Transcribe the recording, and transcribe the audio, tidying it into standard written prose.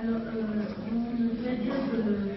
Alors, on peut dire que